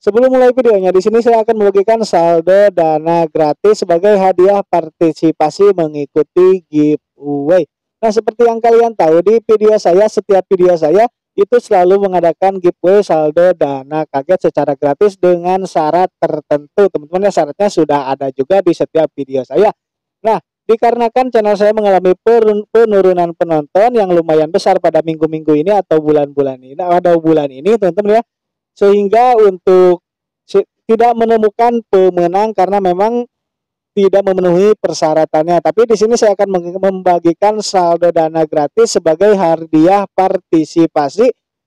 Sebelum mulai videonya, di sini saya akan membagikan saldo dana gratis sebagai hadiah partisipasi mengikuti giveaway. Nah, seperti yang kalian tahu di video saya, setiap video saya itu selalu mengadakan giveaway saldo dana kaget secara gratis dengan syarat tertentu. Teman-teman, syaratnya sudah ada juga di setiap video saya. Nah, dikarenakan channel saya mengalami penurunan penonton yang lumayan besar pada minggu-minggu ini atau bulan ini, teman-teman ya. Sehingga untuk tidak menemukan pemenang karena memang tidak memenuhi persyaratannya. Tapi di sini saya akan membagikan saldo dana gratis sebagai hadiah partisipasi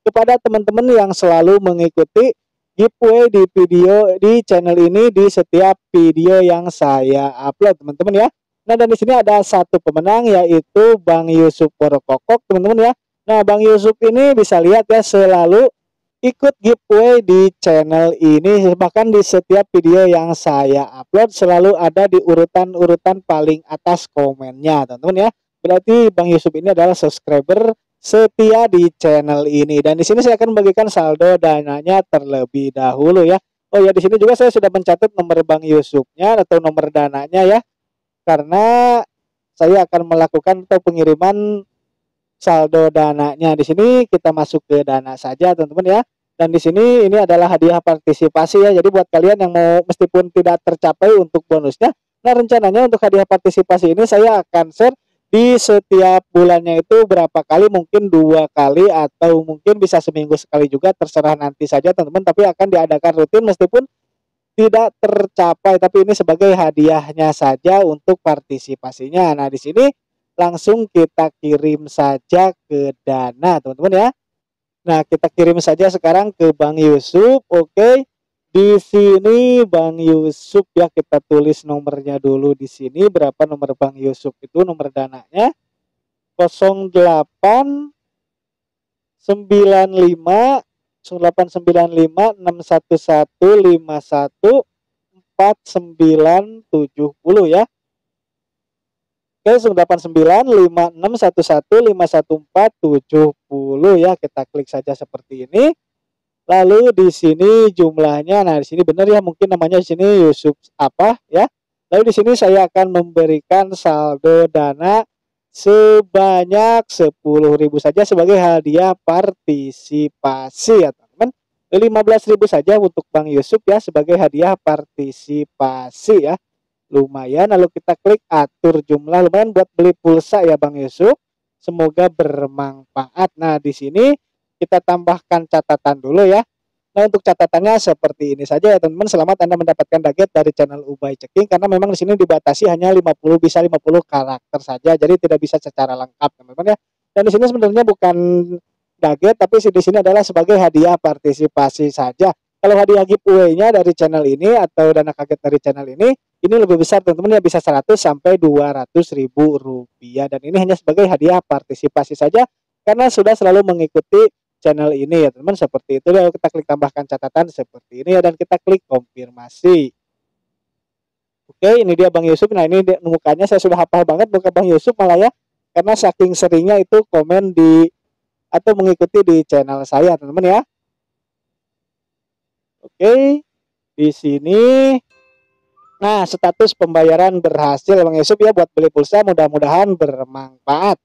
kepada teman-teman yang selalu mengikuti giveaway di video di channel ini di setiap video yang saya upload, teman-teman ya. Nah, dan di sini ada satu pemenang yaitu Bang Yusuf Porokokok, teman-teman ya. Nah, Bang Yusuf ini bisa lihat ya selalu ikut giveaway di channel ini, bahkan di setiap video yang saya upload selalu ada di urutan-urutan paling atas komennya, teman-teman ya. Berarti Bang Yusuf ini adalah subscriber setia di channel ini. Dan di sini saya akan bagikan saldo dananya terlebih dahulu ya. Oh ya, di sini juga saya sudah mencatat nomor Bang Yusufnya atau nomor dananya ya. Karena saya akan melakukan pengiriman saldo dananya. Di sini kita masuk ke dana saja, teman-teman ya. Dan di sini ini adalah hadiah partisipasi ya. Jadi buat kalian yang mau meskipun tidak tercapai untuk bonusnya, nah rencananya untuk hadiah partisipasi ini saya akan share di setiap bulannya itu berapa kali, mungkin 2 kali atau mungkin bisa seminggu sekali juga, terserah nanti saja teman-teman, tapi akan diadakan rutin meskipun tidak tercapai, tapi ini sebagai hadiahnya saja untuk partisipasinya. Nah, di sini langsung kita kirim saja ke dana, teman-teman ya. Nah, kita kirim saja sekarang ke Bang Yusuf. Oke, di sini Bang Yusuf ya, kita tulis nomornya dulu di sini. Berapa nomor Bang Yusuf itu, nomor dananya 0895 611 51 51 4970 ya. Oke, 0895 611 51 51 470 ya. Kita klik saja seperti ini. Lalu di sini jumlahnya, nah di sini benar ya, mungkin namanya di sini Yusuf apa ya. Lalu di sini saya akan memberikan saldo dana sebanyak 10.000 saja sebagai hadiah partisipasi ya, teman-teman. 15.000 saja untuk Bang Yusuf ya sebagai hadiah partisipasi ya. Lumayan, lalu kita klik atur jumlah, lumayan buat beli pulsa ya Bang Yusuf. Semoga bermanfaat. Nah, di sini kita tambahkan catatan dulu ya. Nah, untuk catatannya seperti ini saja ya teman-teman. Selamat Anda mendapatkan nugget dari channel Ubay Ceking, karena memang di sini dibatasi hanya 50 karakter saja. Jadi tidak bisa secara lengkap, teman-teman ya. Dan di sini sebenarnya bukan nugget, tapi di sini adalah sebagai hadiah partisipasi saja. Kalau hadiah giveaway-nya dari channel ini atau dana kaget dari channel ini lebih besar teman-teman ya, bisa 100 sampai 200.000 rupiah. Dan ini hanya sebagai hadiah partisipasi saja karena sudah selalu mengikuti channel ini ya teman-teman. Seperti itu, lalu kita klik tambahkan catatan seperti ini ya, dan kita klik konfirmasi. Oke, ini dia Bang Yusuf. Nah, ini mukanya saya sudah hafal banget muka Bang Yusuf malah ya, karena saking seringnya itu komen di atau mengikuti di channel saya, teman-teman ya. Oke, di sini, nah status pembayaran berhasil Bang Yusuf ya buat beli pulsa, mudah-mudahan bermanfaat.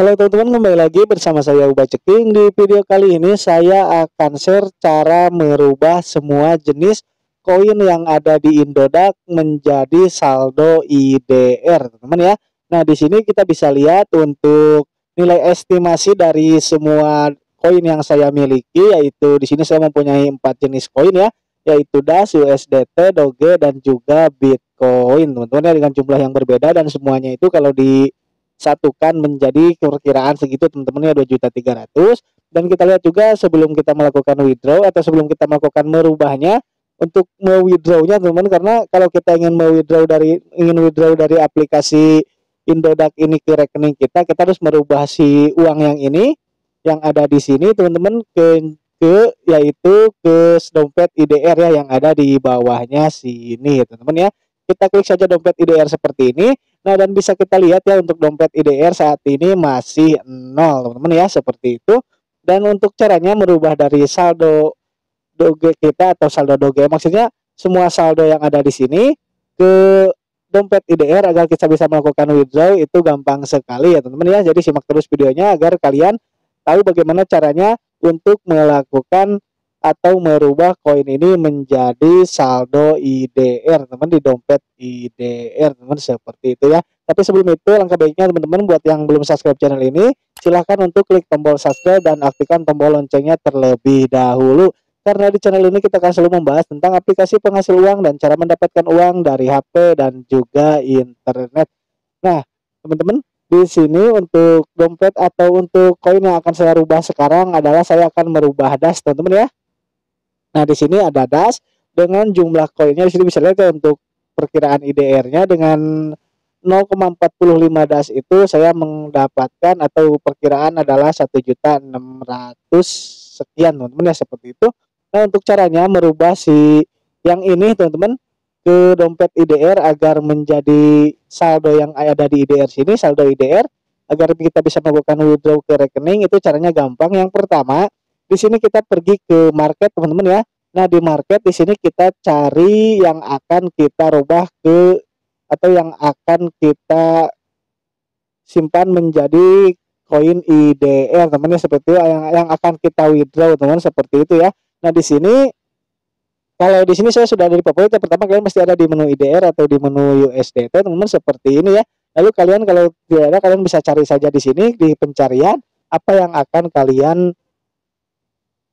Halo teman-teman, kembali lagi bersama saya Ubay Ceking. Di video kali ini saya akan share cara merubah semua jenis koin yang ada di Indodax menjadi saldo IDR, teman-teman ya. Nah, di sini kita bisa lihat untuk nilai estimasi dari semua koin yang saya miliki, yaitu di sini saya mempunyai 4 jenis koin ya, yaitu DAS, USDT, Doge, dan juga Bitcoin, teman-teman ya, dengan jumlah yang berbeda. Dan semuanya itu kalau disatukan menjadi perkiraan segitu, teman-teman ya, 2.300.000. Dan kita lihat juga sebelum kita melakukan withdraw atau sebelum kita melakukan merubahnya, untuk me-withdraw-nya teman-teman, karena kalau kita ingin me-withdraw dari aplikasi Indodax ini ke rekening kita, kita harus merubah si uang yang ini yang ada di sini teman-teman yaitu ke dompet IDR ya yang ada di bawahnya sini teman-teman ya. Kita klik saja dompet IDR seperti ini. Nah, dan bisa kita lihat ya untuk dompet IDR saat ini masih 0, teman-teman ya, seperti itu. Dan untuk caranya merubah dari saldo Doge kita atau saldo Doge, maksudnya semua saldo yang ada di sini ke dompet IDR agar kita bisa melakukan withdraw, itu gampang sekali ya teman-teman ya. Jadi simak terus videonya agar kalian tahu bagaimana caranya untuk melakukan atau merubah koin ini menjadi saldo IDR teman di dompet IDR teman, seperti itu ya. Tapi sebelum itu langkah baiknya teman-teman buat yang belum subscribe channel ini, silahkan untuk klik tombol subscribe dan aktifkan tombol loncengnya terlebih dahulu, karena di channel ini kita akan selalu membahas tentang aplikasi penghasil uang dan cara mendapatkan uang dari HP dan juga internet. Nah teman-teman, di sini untuk dompet atau untuk koin yang akan saya rubah sekarang adalah saya akan merubah DAS teman-teman ya. Nah di sini ada DAS dengan jumlah koinnya, di sini bisa lihat untuk perkiraan IDR-nya dengan 0,45 DAS itu saya mendapatkan atau perkiraan adalah 1.600 sekian teman-teman ya, seperti itu. Nah untuk caranya merubah si yang ini teman-teman ke dompet IDR agar menjadi saldo yang ada di IDR sini, saldo IDR, agar kita bisa melakukan withdraw ke rekening, itu caranya gampang. Yang pertama, di sini kita pergi ke market teman-teman ya. Nah di market di sini kita cari yang akan kita rubah ke atau yang akan kita simpan menjadi koin IDR teman-teman ya, seperti yang akan kita withdraw teman-teman, seperti itu ya. Nah di sini, kalau di sini saya sudah ada di favorit, yang pertama kalian pasti ada di menu IDR atau di menu USDT teman-teman, seperti ini ya. Lalu kalian kalau tidak ada, kalian bisa cari saja di sini di pencarian apa yang akan kalian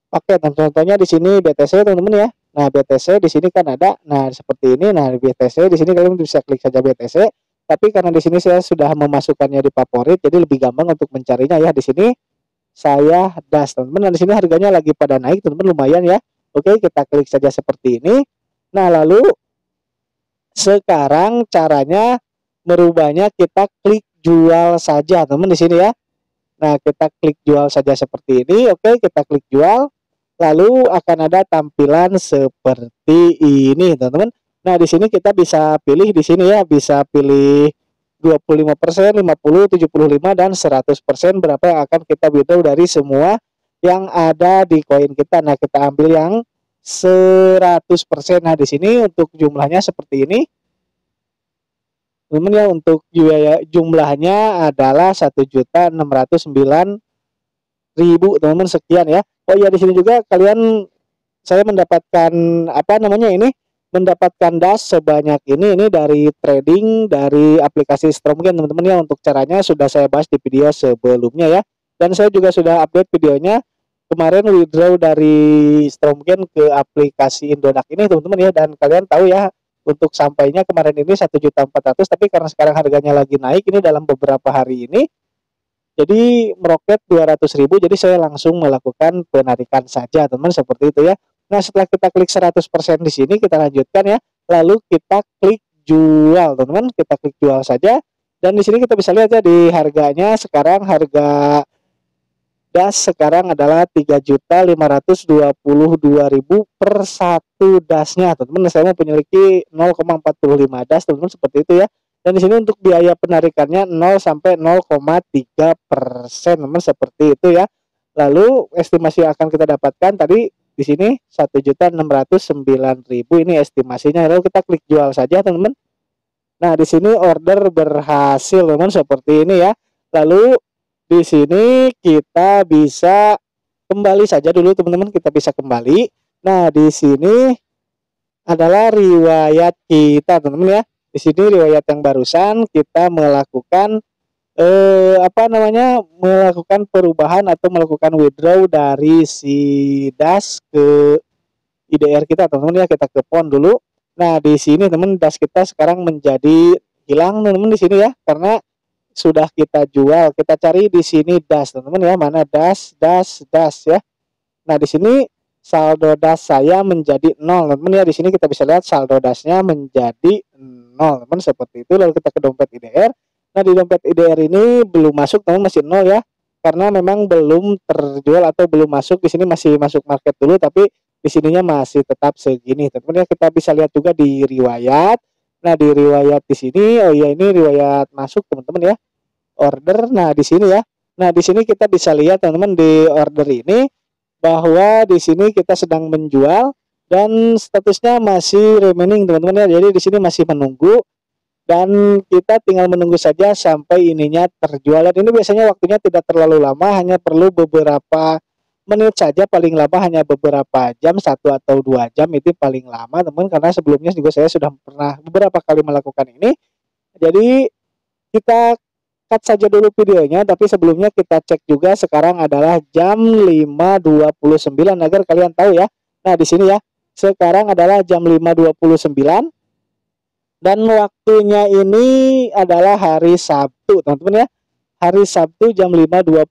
pakai. Contohnya di sini BTC teman-teman ya. Nah BTC di sini kan ada. Nah seperti ini. Nah BTC di sini kalian bisa klik saja BTC. Tapi karena di sini saya sudah memasukkannya di favorit, jadi lebih gampang untuk mencarinya ya. Di sini saya DAS teman-teman. Nah di sini harganya lagi pada naik teman-teman, lumayan ya. Oke, kita klik saja seperti ini. Nah, lalu sekarang caranya merubahnya kita klik jual saja, teman-teman di sini ya. Nah, kita klik jual saja seperti ini. Oke, kita klik jual. Lalu akan ada tampilan seperti ini, teman-teman. Nah, di sini kita bisa pilih di sini ya, bisa pilih 25%, 50%, 75% dan 100% berapa yang akan kita withdraw dari semua yang ada di koin kita. Nah kita ambil yang 100%. Nah di sini untuk jumlahnya seperti ini teman-teman ya, untuk jumlahnya adalah 1.609.000 teman-teman sekian ya. Oh iya, di sini juga kalian, saya mendapatkan apa namanya ini, mendapatkan DAS sebanyak ini dari trading dari aplikasi Stormgain teman-teman ya. Untuk caranya sudah saya bahas di video sebelumnya ya, dan saya juga sudah update videonya kemarin withdraw dari Stormgain ke aplikasi Indodax ini teman-teman ya. Dan kalian tahu ya untuk sampainya kemarin ini 1.400.000, tapi karena sekarang harganya lagi naik ini dalam beberapa hari ini jadi meroket 200.000, jadi saya langsung melakukan penarikan saja teman, seperti itu ya. Nah setelah kita klik 100% di sini, kita lanjutkan ya, lalu kita klik jual teman-teman, kita klik jual saja. Dan di sini kita bisa lihat ya di harganya sekarang, harga DAS sekarang adalah 3.522.000 per satu DASnya teman-teman. Saya memiliki 0,45 DAS teman-teman, seperti itu ya. Dan di sini untuk biaya penarikannya 0 sampai 0,3% teman, seperti itu ya. Lalu estimasi yang akan kita dapatkan tadi di sini 1.609.000, ini estimasinya. Lalu kita klik jual saja teman-teman. Nah di sini order berhasil teman, seperti ini ya. Lalu di sini kita bisa kembali saja dulu teman-teman, kita bisa kembali. Nah, di sini adalah riwayat kita teman-teman ya. Di sini riwayat yang barusan kita melakukan melakukan perubahan atau melakukan withdraw dari si DAS ke IDR kita teman-teman ya. Kita ke PON dulu. Nah, di sini teman DAS kita sekarang menjadi hilang teman-teman di sini ya, karena sudah kita jual. Kita cari di sini DAS teman-teman ya, mana DAS ya. Nah di sini saldo DAS saya menjadi 0 teman-teman ya. Di sini kita bisa lihat saldo DASnya menjadi 0 teman, seperti itu. Lalu kita ke dompet IDR. Nah di dompet IDR ini belum masuk teman, masih 0 ya, karena memang belum terjual atau belum masuk. Di sini masih masuk market dulu, tapi di sininya masih tetap segini teman-teman ya. Kita bisa lihat juga di riwayat Nah, di riwayat di sini, oh iya ini riwayat masuk teman-teman ya. Order, nah di sini ya. Nah, di sini kita bisa lihat teman-teman di order ini bahwa di sini kita sedang menjual dan statusnya masih remaining teman-teman ya. Jadi di sini masih menunggu dan kita tinggal menunggu saja sampai ininya terjual. Dan ini biasanya waktunya tidak terlalu lama, hanya perlu beberapa menit saja, paling lama hanya beberapa jam, 1 atau 2 jam itu paling lama teman-teman, karena sebelumnya juga saya sudah pernah beberapa kali melakukan ini. Jadi kita cut saja dulu videonya, tapi sebelumnya kita cek juga sekarang adalah jam 5.29 agar kalian tahu ya. Nah, di sini ya. Sekarang adalah jam 5.29 dan waktunya ini adalah hari Sabtu, teman-teman ya. Hari Sabtu jam 5.29,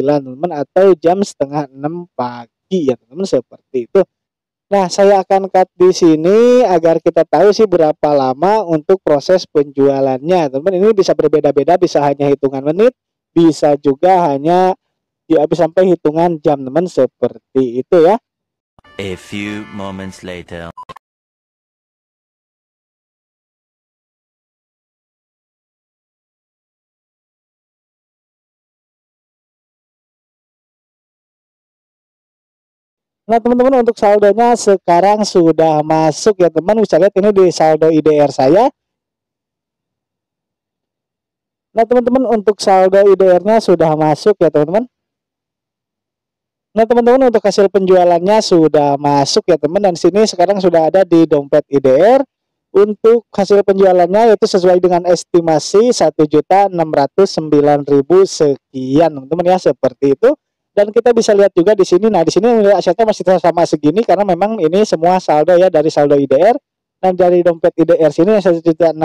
teman-teman, atau jam 5:30 pagi ya, teman-teman, seperti itu. Nah, saya akan cut di sini agar kita tahu sih berapa lama untuk proses penjualannya. Teman-teman, ini bisa berbeda-beda, bisa hanya hitungan menit, bisa juga hanya ya, sampai hitungan jam, teman-teman, seperti itu ya. A few moments later. Nah teman-teman, untuk saldonya sekarang sudah masuk ya teman, bisa lihat ini di saldo IDR saya. Nah teman-teman, untuk saldo IDR-nya sudah masuk ya teman-teman. Nah teman-teman, untuk hasil penjualannya sudah masuk ya teman, dan sini sekarang sudah ada di dompet IDR. Untuk hasil penjualannya yaitu sesuai dengan estimasi 1.609.000 sekian teman-teman ya, seperti itu. Dan kita bisa lihat juga di sini, nah di sini asetnya masih sama segini karena memang ini semua saldo ya, dari saldo IDR dan dari dompet IDR sini 1.600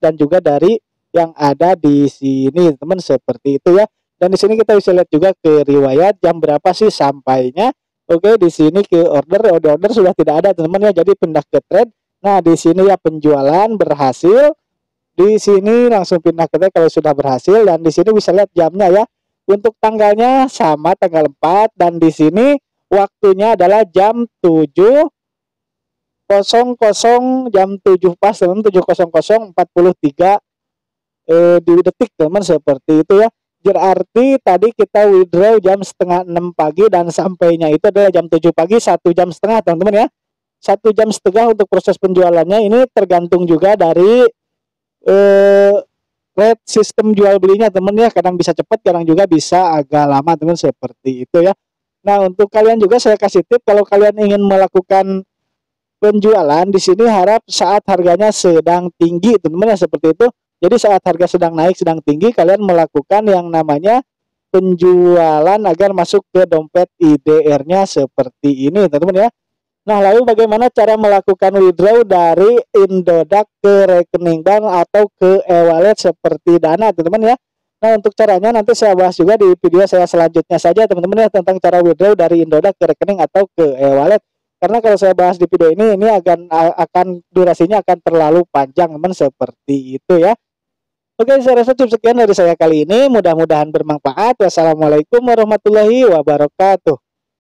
dan juga dari yang ada di sini teman, seperti itu ya. Dan di sini kita bisa lihat juga ke riwayat jam berapa sih sampainya. Oke, di sini ke order sudah tidak ada teman ya, jadi pindah ke trade. Nah di sini ya penjualan berhasil, di sini langsung pindah ke trade kalau sudah berhasil. Dan di sini bisa lihat jamnya ya. Untuk tanggalnya sama, tanggal 4, dan di sini waktunya adalah jam 7.00, jam 7 pas teman, 7.00.43 di detik teman, seperti itu ya. Berarti tadi kita withdraw jam 5:30 pagi dan sampainya itu adalah jam 7 pagi, 1 jam setengah teman-teman ya. 1 jam setengah untuk proses penjualannya. Ini tergantung juga dari rate sistem jual belinya temen ya, kadang bisa cepat, kadang juga bisa agak lama temen, seperti itu ya. Nah untuk kalian juga saya kasih tip, kalau kalian ingin melakukan penjualan di sini harap saat harganya sedang tinggi temen ya, seperti itu. Jadi saat harga sedang naik, sedang tinggi, kalian melakukan yang namanya penjualan agar masuk ke dompet IDR-nya seperti ini temen ya. Nah lalu bagaimana cara melakukan withdraw dari Indodax ke rekening bank atau ke e-wallet seperti Dana teman-teman ya. Nah untuk caranya nanti saya bahas juga di video saya selanjutnya saja teman-teman ya, tentang cara withdraw dari Indodax ke rekening atau ke e-wallet. Karena kalau saya bahas di video ini akan durasinya akan terlalu panjang teman, seperti itu ya. Oke, saya rasa cukup sekian dari saya kali ini. Mudah-mudahan bermanfaat. Wassalamualaikum warahmatullahi wabarakatuh.